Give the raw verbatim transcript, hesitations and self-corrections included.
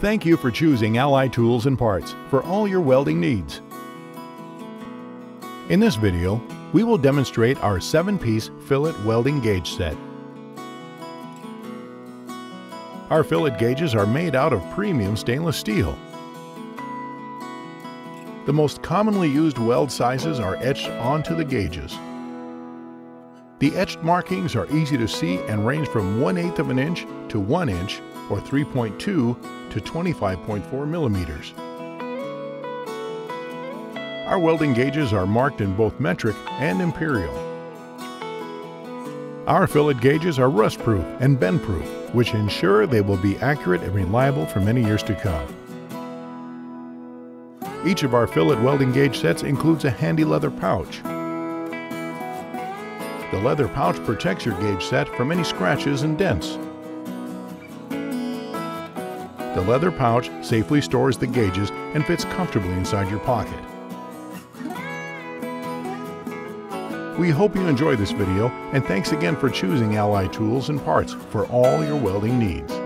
Thank you for choosing Ally Tools and Parts for all your welding needs. In this video, we will demonstrate our seven-piece fillet welding gauge set. Our fillet gauges are made out of premium stainless steel. The most commonly used weld sizes are etched onto the gauges. The etched markings are easy to see and range from one eighth of an inch to one inch, or three point two to twenty-five point four millimeters. Our welding gauges are marked in both metric and imperial. Our fillet gauges are rust-proof and bend-proof, which ensure they will be accurate and reliable for many years to come. Each of our fillet welding gauge sets includes a handy leather pouch. The leather pouch protects your gauge set from any scratches and dents. The leather pouch safely stores the gauges and fits comfortably inside your pocket. We hope you enjoy this video, and thanks again for choosing Ally Tools and Parts for all your welding needs.